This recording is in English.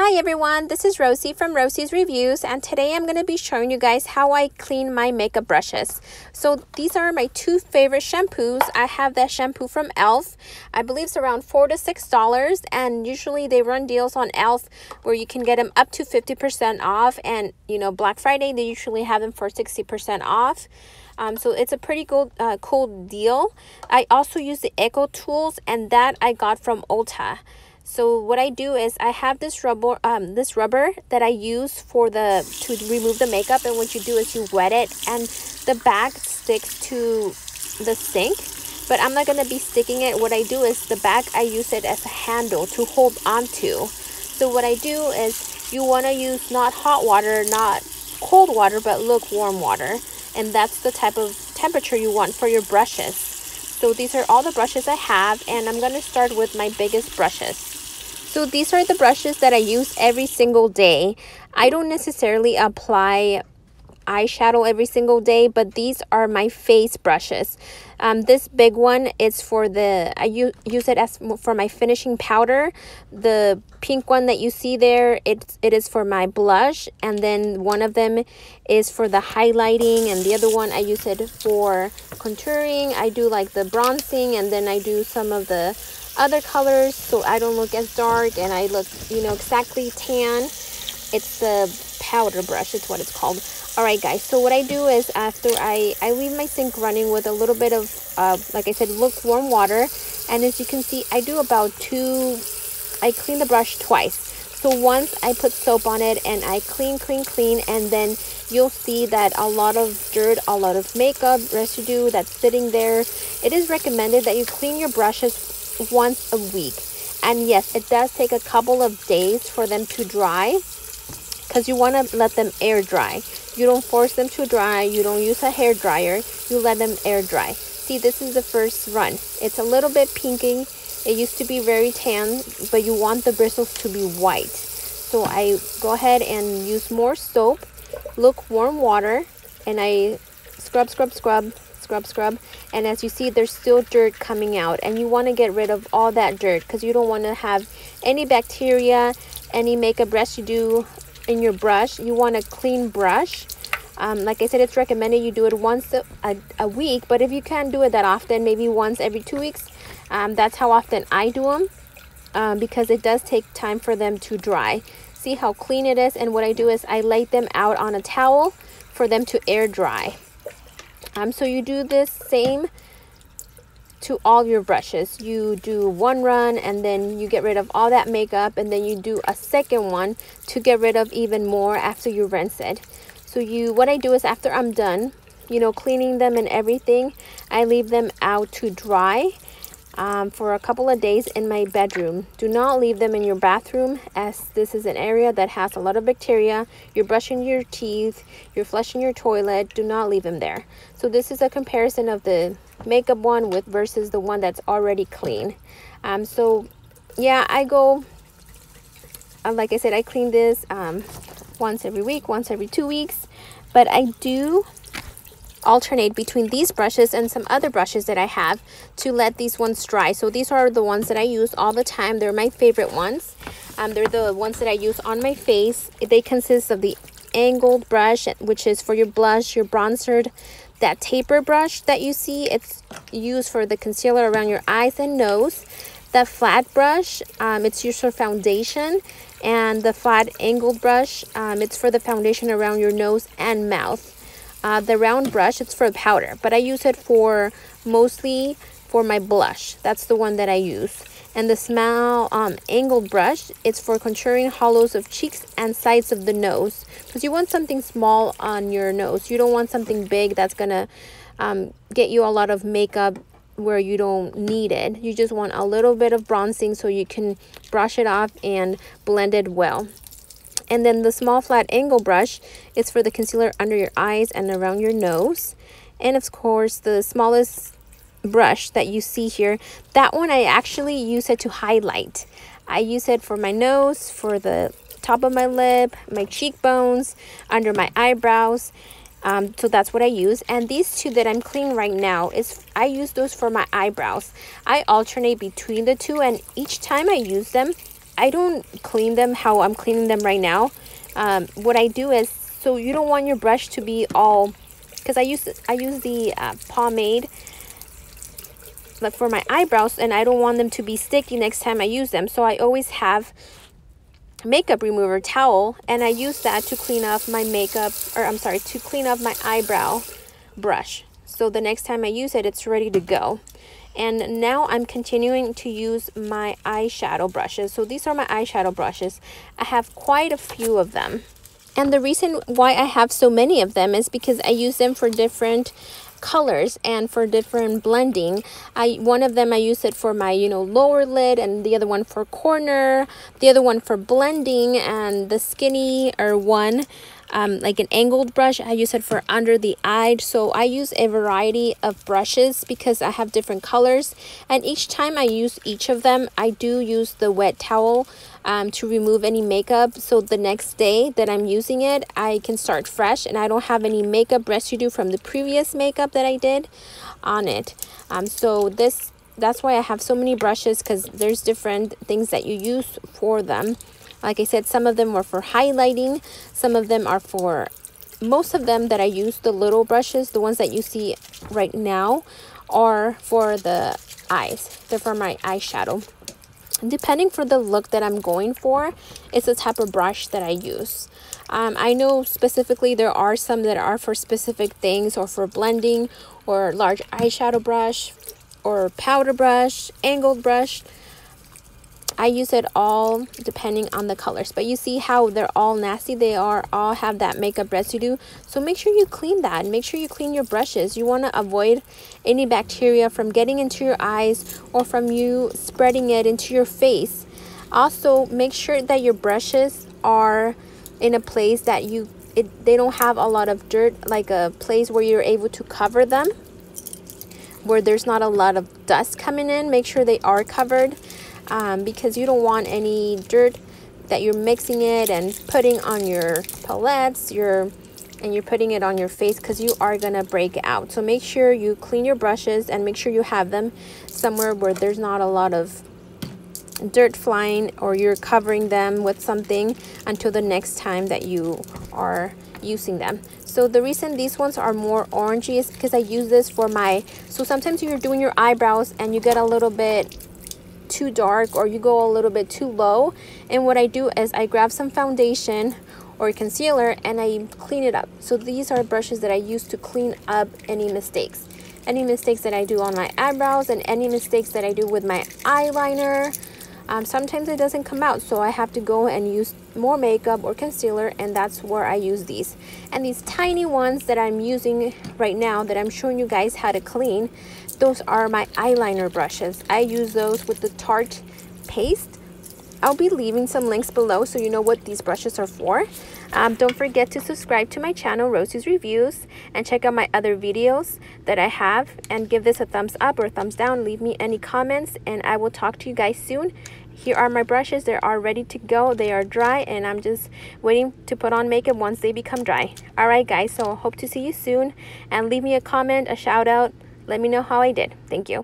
Hi everyone, this is Rosie from Rosie's Reviews, and today I'm going to be showing you guys how I clean my makeup brushes. So these are my two favorite shampoos. I have that shampoo from ELF. I believe it's around $4 to $6, and usually they run deals on ELF where you can get them up to 50% off, and you know, Black Friday they usually have them for 60% off. So it's a pretty cool deal. I also use the Echo Tools, and that I got from Ulta. So what I do is I have this rubber that I use to remove the makeup, and what you do is you wet it and the back sticks to the sink, but I'm not going to be sticking it. What I do is the back, I use it as a handle to hold onto. So what I do is you want to use not hot water, not cold water, but lukewarm water, and that's the type of temperature you want for your brushes. So these are all the brushes I have, and I'm going to start with my biggest brushes. So these are the brushes that I use every single day. I don't necessarily apply eyeshadow every single day, but these are my face brushes. This big one is I use it for my finishing powder. The pink one that you see there, it is for my blush, and then one of them is for the highlighting, and the other one I use it for contouring. I do like the bronzing, and then I do some of the other colors so I don't look as dark and I look, you know, exactly tan. It's the powder brush, it's what it's called. All right guys, so what I do is after I leave my sink running with a little bit of like I said, lukewarm water, and as you can see I do I clean the brush twice. So once I put soap on it and I clean, and then you'll see that a lot of dirt, a lot of makeup residue that's sitting there. It is recommended that you clean your brushes once a week, and yes, it does take a couple of days for them to dry because you want to let them air dry. You don't force them to dry, you don't use a hair dryer, you let them air dry. See, this is the first run, it's a little bit pinking. It used to be very tan, but you want the bristles to be white. So I go ahead and use more soap, lukewarm water, and I scrub, and as you see there's still dirt coming out, and you want to get rid of all that dirt because you don't want to have any bacteria, any makeup residue in your brush. You want a clean brush. Like I said, it's recommended you do it once a week, but if you can't do it that often, maybe once every 2 weeks. That's how often I do them, because it does take time for them to dry. See how clean it is, and what I do is I lay them out on a towel for them to air dry. So you do this same to all your brushes. You do one run and then you get rid of all that makeup, and then you do a second one to get rid of even more after you rinse it. So what I do is after I'm done, you know, cleaning them and everything, I leave them out to dry for a couple of days in my bedroom. Do not leave them in your bathroom, as this is an area that has a lot of bacteria. You're brushing your teeth, you're flushing your toilet. Do not leave them there. So this is a comparison of the makeup one versus the one that's already clean. So yeah, I go, like I said, I clean this once every week, once every 2 weeks, but I do alternate between these brushes and some other brushes that I have to let these ones dry. So these are the ones that I use all the time. They're my favorite ones. They're the ones that I use on my face. They consist of the angled brush, which is for your blush, your bronzer, that taper brush that you see, it's used for the concealer around your eyes and nose, the flat brush, it's used for foundation, and the flat angled brush, it's for the foundation around your nose and mouth. The round brush, it's for powder, but I use it mostly for my blush. That's the one that I use. And the small angled brush, it's for contouring hollows of cheeks and sides of the nose, because you want something small on your nose. You don't want something big that's gonna get you a lot of makeup where you don't need it. You just want a little bit of bronzing so you can brush it off and blend it well. And then the small flat angle brush is for the concealer under your eyes and around your nose. And of course, the smallest brush that you see here, that one I actually use it to highlight. I use it for my nose, for the top of my lip, my cheekbones, under my eyebrows. So that's what I use. And these two that I'm cleaning right now, I use those for my eyebrows. I alternate between the two, and each time I use them, I don't clean them how I'm cleaning them right now. What I do is, so you don't want your brush to be all, because I use the pomade like for my eyebrows, and I don't want them to be sticky next time I use them. So I always have makeup remover towel, and I use that to clean up my makeup, or I'm sorry, to clean up my eyebrow brush. So the next time I use it, it's ready to go. And now I'm continuing to use my eyeshadow brushes. So these are my eyeshadow brushes. I have quite a few of them. And the reason why I have so many of them is because I use them for different colors and for different blending. One of them I use it for my, you know, lower lid, and the other one for corner, the other one for blending, and the skinny or one like an angled brush, I use it for under the eye. So I use a variety of brushes because I have different colors, and each time I use each of them, I do use the wet towel to remove any makeup, so the next day that I'm using it, I can start fresh and I don't have any makeup residue from the previous makeup that I did on it. So that's why I have so many brushes, because there's different things that you use for them. Like I said, some of them were for highlighting, some of them are for, most of them that I use, the little brushes, the ones that you see right now, are for the eyes. They're for my eyeshadow. Depending for the look that I'm going for, it's the type of brush that I use. I know specifically there are some that are for specific things, or for blending, or large eyeshadow brush, or powder brush, angled brush. I use it all depending on the colors, but you see how they're all nasty. They are all have that makeup residue, so make sure you clean that, and make sure you clean your brushes. You want to avoid any bacteria from getting into your eyes or from you spreading it into your face. Also, make sure that your brushes are in a place that they don't have a lot of dirt, like a place where you're able to cover them, where there's not a lot of dust coming in. Make sure they are covered. Because you don't want any dirt that you're mixing it and putting on your palettes, and you're putting it on your face, because you are gonna break out. So make sure you clean your brushes, and make sure you have them somewhere where there's not a lot of dirt flying, or you're covering them with something until the next time that you are using them. So the reason these ones are more orangey is because I use this for my, so sometimes you're doing your eyebrows and you get a little bit too dark, or you go a little bit too low, and what I do is I grab some foundation or concealer and I clean it up. So these are brushes that I use to clean up any mistakes that I do on my eyebrows, and any mistakes that I do with my eyeliner. Sometimes it doesn't come out, so I have to go and use more makeup or concealer, and that's where I use these. And these tiny ones that I'm using right now, that I'm showing you guys how to clean, those are my eyeliner brushes. I use those with the Tarte paste. I'll be leaving some links below so you know what these brushes are for. Don't forget to subscribe to my channel, Rosie's Reviews, and check out my other videos that I have, and give this a thumbs up or a thumbs down. Leave me any comments, and I will talk to you guys soon. Here are my brushes. They are ready to go. They are dry, and I'm just waiting to put on makeup once they become dry. Alright guys, so hope to see you soon, and leave me a comment, a shout out. Let me know how I did. Thank you.